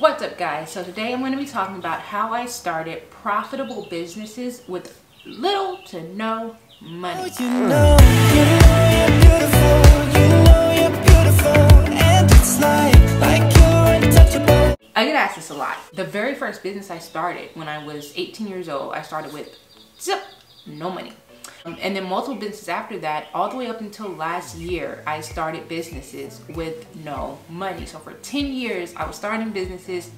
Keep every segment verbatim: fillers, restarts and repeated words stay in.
What's up, guys? So today I'm going to be talking about how I started profitable businesses with little to no money. You know, you know you're beautiful, you know you're beautiful, and it's like, like you're untouchable. I get asked this a lot. The very first business I started when I was eighteen years old, I started with zip, no money. Um, and then multiple businesses after that, all the way up until last year, I started businesses with no money. So for ten years, I was starting businesses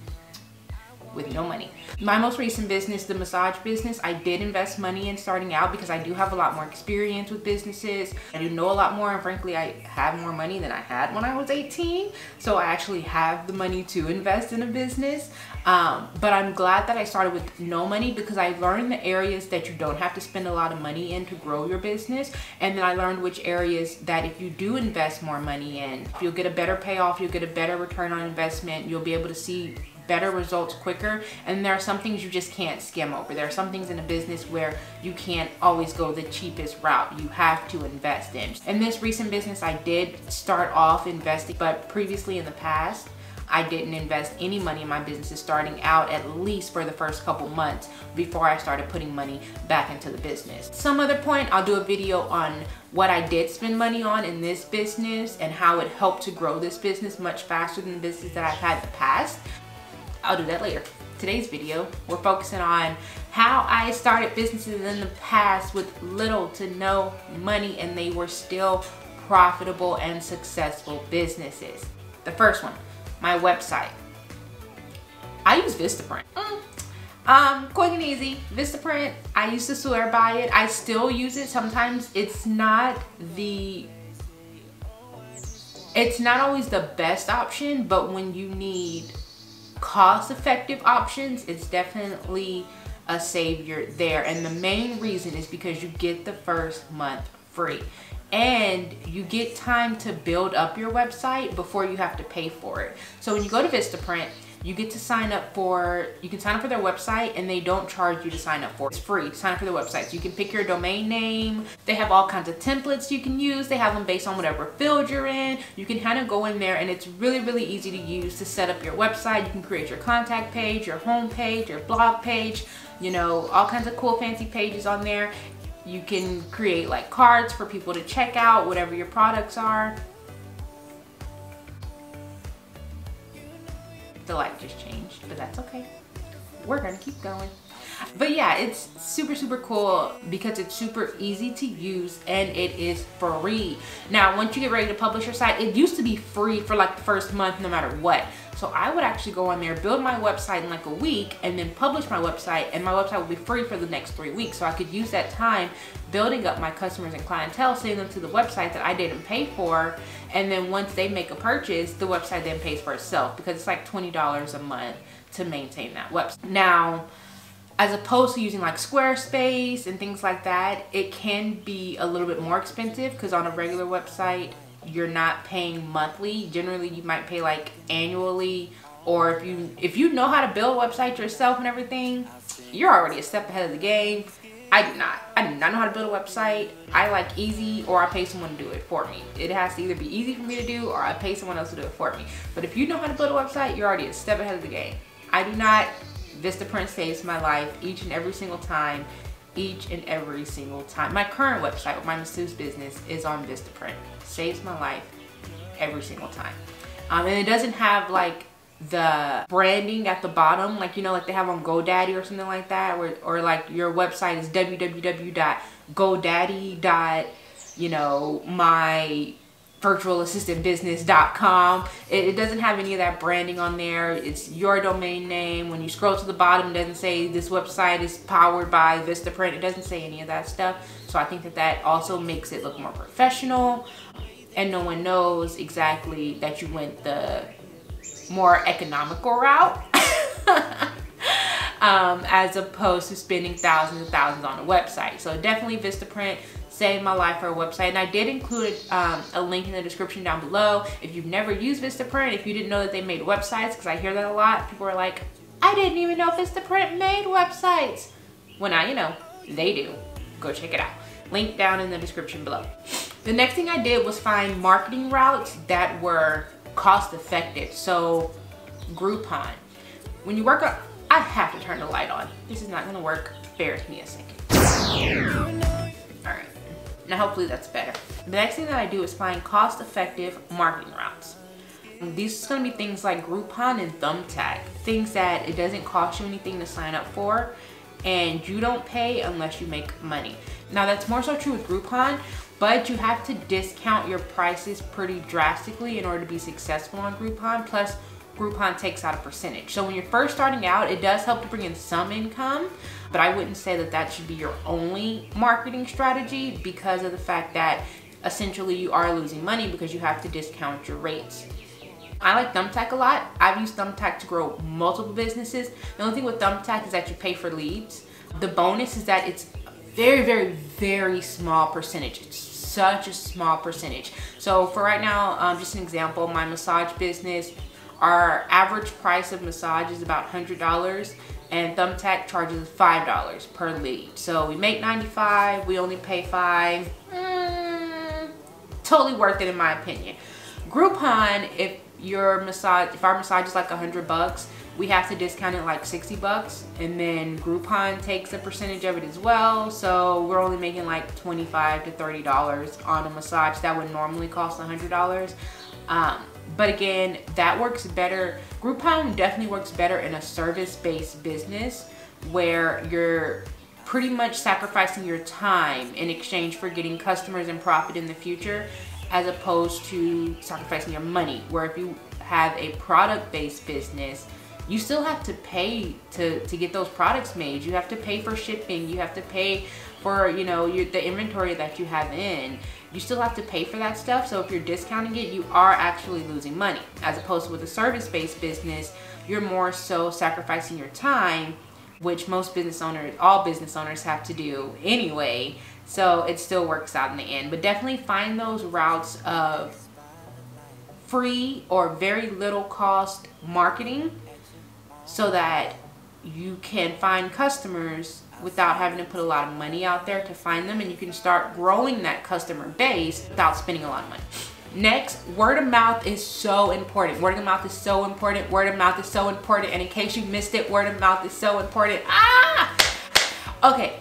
with no money. My most recent business, the massage business, I did invest money in starting out because I do have a lot more experience with businesses. I do know a lot more, and frankly, I have more money than I had when I was eighteen. So I actually have the money to invest in a business. Um, but I'm glad that I started with no money because I learned the areas that you don't have to spend a lot of money in to grow your business. And then I learned which areas that if you do invest more money in, you'll get a better payoff, you'll get a better return on investment, you'll be able to see better results quicker. And there are some things you just can't skim over. There are some things in a business where you can't always go the cheapest route. You have to invest in. In this recent business, I did start off investing, but previously in the past, I didn't invest any money in my businesses starting out, at least for the first couple months before I started putting money back into the business. Some other point, I'll do a video on what I did spend money on in this business and how it helped to grow this business much faster than the business that I've had in the past. I'll do that later. Today's video, we're focusing on how I started businesses in the past with little to no money and they were still profitable and successful businesses. The first one, my website. I use Vistaprint. Mm. Um, quick and easy, Vistaprint, I used to swear by it. I still use it. Sometimes it's not the, it's not always the best option, but when you need cost-effective options, it's definitely a savior there. And the main reason is because you get the first month free and you get time to build up your website before you have to pay for it. So when you go to Vistaprint, you get to sign up for, you can sign up for their website and they don't charge you to sign up for it. It's free, sign up for their website. So you can pick your domain name. They have all kinds of templates you can use. They have them based on whatever field you're in. You can kind of go in there and it's really, really easy to use to set up your website. You can create your contact page, your home page, your blog page, you know, all kinds of cool fancy pages on there. You can create like cards for people to check out, whatever your products are. The light just changed, but that's okay. We're gonna keep going. But yeah, it's super, super cool because it's super easy to use and it is free. Now, once you get ready to publish your site, it used to be free for like the first month no matter what. So I would actually go on there, build my website in like a week and then publish my website, and my website would be free for the next three weeks. So I could use that time building up my customers and clientele, sending them to the website that I didn't pay for. And then once they make a purchase, the website then pays for itself because it's like twenty dollars a month to maintain that website. Now, as opposed to using like Squarespace and things like that, it can be a little bit more expensive because on a regular website, you're not paying monthly. Generally, you might pay like annually, or if you if you know how to build a website yourself and everything, you're already a step ahead of the game. I do not. I do not know how to build a website. I like easy, or I pay someone to do it for me. It has to either be easy for me to do, or I pay someone else to do it for me. But if you know how to build a website, you're already a step ahead of the game. I do not. Vistaprint saves my life each and every single time, each and every single time. My current website with my masseuse business is on Vistaprint. Saves my life every single time. Um, and it doesn't have like the branding at the bottom, like, you know, like they have on GoDaddy or something like that, or, or like your website is w w w dot godaddy dot, you know, my virtual assistant business dot com. It, it doesn't have any of that branding on there. It's your domain name. When you scroll to the bottom, it doesn't say this website is powered by Vistaprint. It doesn't say any of that stuff. So I think that that also makes it look more professional, and no one knows exactly that you went the more economical route um, as opposed to spending thousands and thousands on a website. So definitely Vistaprint saved my life for a website, and I did include um, a link in the description down below. If you've never used Vistaprint, if you didn't know that they made websites, because I hear that a lot, people are like, I didn't even know Vistaprint made websites. Well, now you know, they do. Go check it out. Link down in the description below. The next thing I did was find marketing routes that were cost effective. So Groupon. When you work on, I have to turn the light on. This is not gonna work. Bear with me a second. All right, now hopefully that's better. The next thing that I do is find cost-effective marketing routes. These are gonna be things like Groupon and Thumbtack, things that it doesn't cost you anything to sign up for, and you don't pay unless you make money. Now that's more so true with Groupon, but you have to discount your prices pretty drastically in order to be successful on Groupon. Plus, Groupon takes out a percentage. So when you're first starting out, it does help to bring in some income, but I wouldn't say that that should be your only marketing strategy because of the fact that essentially you are losing money because you have to discount your rates. I like Thumbtack a lot. I've used Thumbtack to grow multiple businesses. The only thing with Thumbtack is that you pay for leads. The bonus is that it's very, very, very small percentage. It's such a small percentage. So for right now, um, just an example, my massage business, our average price of massage is about one hundred dollars and Thumbtack charges five dollars per lead. So we make ninety-five, we only pay five. Mm, totally worth it in my opinion. Groupon, if your massage, if our massage is like a hundred bucks, we have to discount it like sixty bucks, and then Groupon takes a percentage of it as well, so we're only making like twenty-five to thirty dollars on a massage that would normally cost a hundred dollars. Um, but again, that works better. Groupon definitely works better in a service-based business where you're pretty much sacrificing your time in exchange for getting customers and profit in the future, as opposed to sacrificing your money, where if you have a product-based business, you still have to pay to, to get those products made. You have to pay for shipping. You have to pay for, you know, your, the inventory that you have in. You still have to pay for that stuff. So if you're discounting it, you are actually losing money. As opposed to with a service-based business, you're more so sacrificing your time, which most business owners, all business owners have to do anyway. So it still works out in the end, but definitely find those routes of free or very little cost marketing so that you can find customers without having to put a lot of money out there to find them, and you can start growing that customer base without spending a lot of money. Next, word of mouth is so important. Word of mouth is so important. Word of mouth is so important. And in case you missed it, word of mouth is so important. Ah! Okay.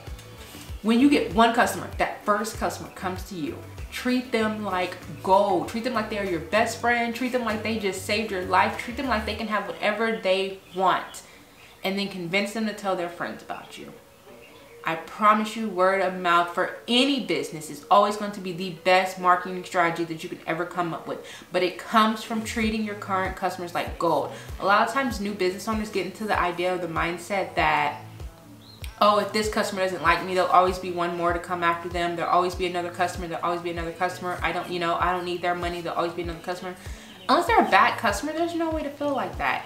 When you get one customer, that first customer comes to you, treat them like gold. Treat them like they're your best friend. Treat them like they just saved your life. Treat them like they can have whatever they want. And then convince them to tell their friends about you. I promise you, word of mouth for any business is always going to be the best marketing strategy that you could ever come up with. But it comes from treating your current customers like gold. A lot of times new business owners get into the idea of the mindset that, oh, if this customer doesn't like me, there'll always be one more to come after them. There'll always be another customer. There'll always be another customer. I don't, you know, I don't need their money. There'll always be another customer. Unless they're a bad customer, there's no way to feel like that.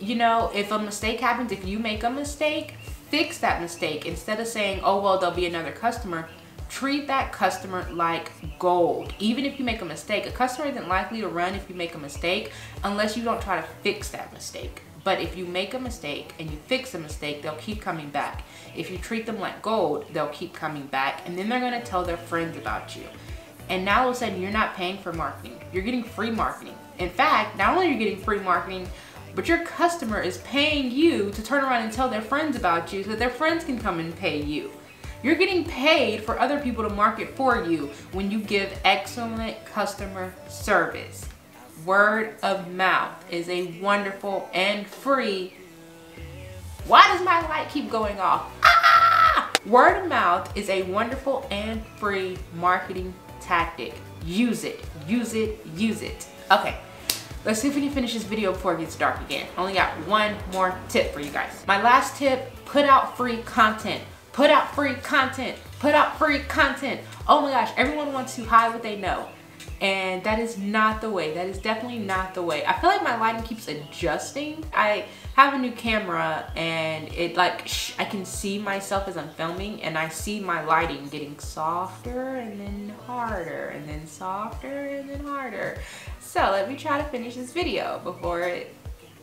You know, if a mistake happens, if you make a mistake, fix that mistake. Instead of saying, oh, well, there'll be another customer, treat that customer like gold. Even if you make a mistake, a customer isn't likely to run if you make a mistake unless you don't try to fix that mistake. But if you make a mistake and you fix a mistake, they'll keep coming back. If you treat them like gold, they'll keep coming back, and then they're gonna tell their friends about you. And now all of a sudden, you're not paying for marketing. You're getting free marketing. In fact, not only are you getting free marketing, but your customer is paying you to turn around and tell their friends about you so that their friends can come and pay you. You're getting paid for other people to market for you when you give excellent customer service. Word of mouth is a wonderful and free. Why does my light keep going off? Ah! Word of mouth is a wonderful and free marketing tactic. Use it, use it, use it. Okay, let's see if we can finish this video before it gets dark again. Only got one more tip for you guys. My last tip, put out free content. Put out free content, put out free content. Oh my gosh, everyone wants to hide what they know. And that is not the way. That is definitely not the way. I feel like my lighting keeps adjusting. I have a new camera and it like, shh, I can see myself as I'm filming and I see my lighting getting softer and then harder and then softer and then harder. So let me try to finish this video before it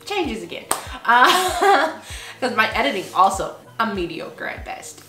changes again. Because uh, my editing also, I'm mediocre at best.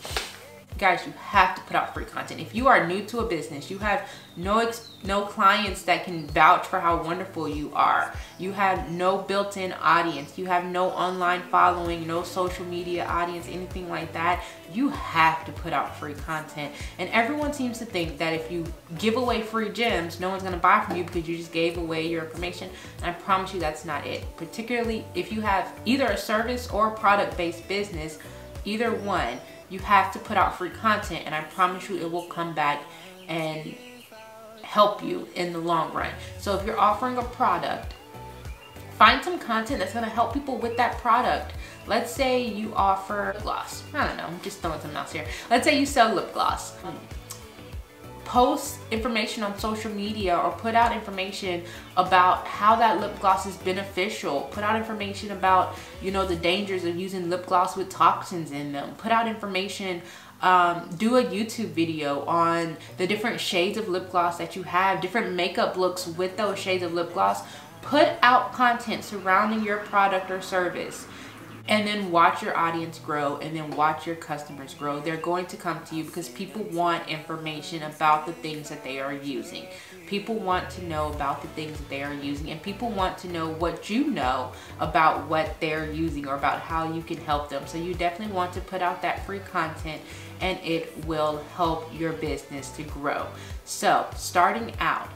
Guys, you have to put out free content. If you are new to a business, you have no ex no clients that can vouch for how wonderful you are. You have no built-in audience. You have no online following, no social media audience, anything like that. You have to put out free content. And everyone seems to think that if you give away free gems, no one's gonna buy from you because you just gave away your information. And I promise you that's not it. Particularly if you have either a service or a product-based business, either one, you have to put out free content, and I promise you it will come back and help you in the long run. So if you're offering a product, find some content that's gonna help people with that product. Let's say you offer lip gloss. I don't know, I'm just throwing something else here. Let's say you sell lip gloss. Post information on social media or put out information about how that lip gloss is beneficial. Put out information about, you know, the dangers of using lip gloss with toxins in them. Put out information, um, do a YouTube video on the different shades of lip gloss that you have, different makeup looks with those shades of lip gloss. Put out content surrounding your product or service. And then watch your audience grow, and then watch your customers grow. They're going to come to you because people want information about the things that they are using. People want to know about the things that they are using, and people want to know what you know about what they're using or about how you can help them. So you definitely want to put out that free content, and it will help your business to grow. So starting out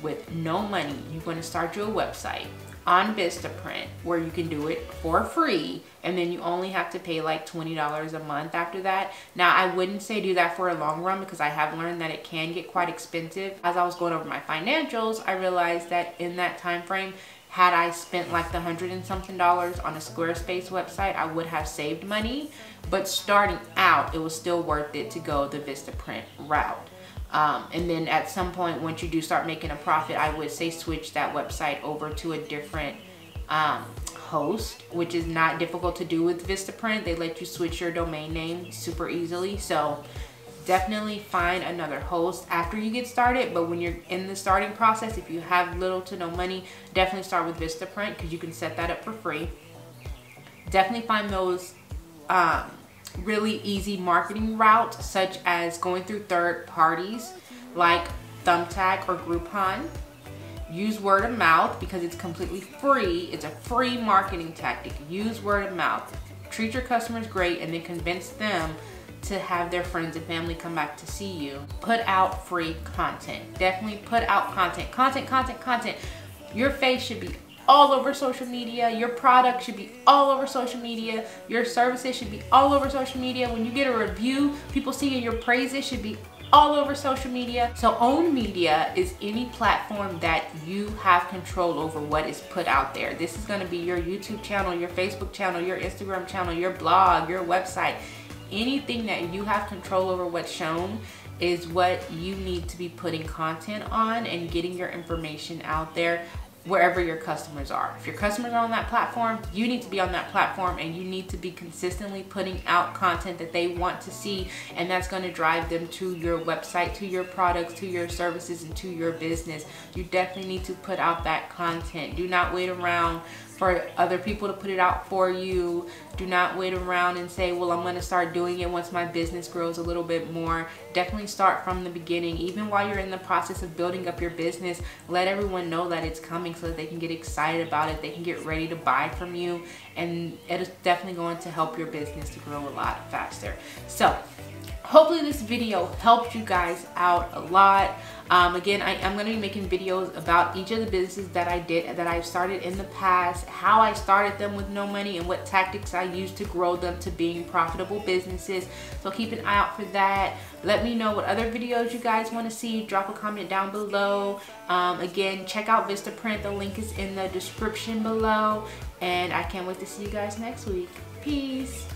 with no money, you're going to start your website on Vistaprint, where you can do it for free, and then you only have to pay like twenty dollars a month after that. Now, I wouldn't say do that for a long run because I have learned that it can get quite expensive. As I was going over my financials, I realized that in that time frame, had I spent like the hundred and something dollars on a Squarespace website, I would have saved money. But starting out, it was still worth it to go the Vistaprint route. Um, and then at some point, once you do start making a profit, I would say switch that website over to a different um, host, which is not difficult to do with Vistaprint. They let you switch your domain name super easily. So definitely find another host after you get started. But when you're in the starting process, if you have little to no money, definitely start with Vistaprint because you can set that up for free. Definitely find those um, really easy marketing routes, such as going through third parties like Thumbtack or Groupon. Use word of mouth because it's completely free. It's a free marketing tactic. Use word of mouth. Treat your customers great and then convince them to have their friends and family come back to see you. Put out free content. Definitely put out content. Content, content, content. Your face should be all over social media. Your product should be all over social media. Your services should be all over social media. When you get a review, people seeing your praises should be all over social media. So owned media is any platform that you have control over what is put out there. This is going to be your YouTube channel, your Facebook channel, your Instagram channel, your blog, your website. Anything that you have control over what's shown is what you need to be putting content on and getting your information out there wherever your customers are. If your customers are on that platform, you need to be on that platform, and you need to be consistently putting out content that they want to see, and that's going to drive them to your website, to your products, to your services, and to your business. You definitely need to put out that content. Do not wait around for other people to put it out for you. Do not wait around and say, well, I'm gonna start doing it once my business grows a little bit more. Definitely start from the beginning. Even while you're in the process of building up your business, let everyone know that it's coming so that they can get excited about it, they can get ready to buy from you, and it is definitely going to help your business to grow a lot faster. So hopefully this video helped you guys out a lot. Um, again, I am going to be making videos about each of the businesses that I did, that I've started in the past, how I started them with no money, and what tactics I used to grow them to being profitable businesses. So keep an eye out for that. Let me know what other videos you guys want to see. Drop a comment down below. Um, again, check out Vistaprint. The link is in the description below. And I can't wait to see you guys next week. Peace.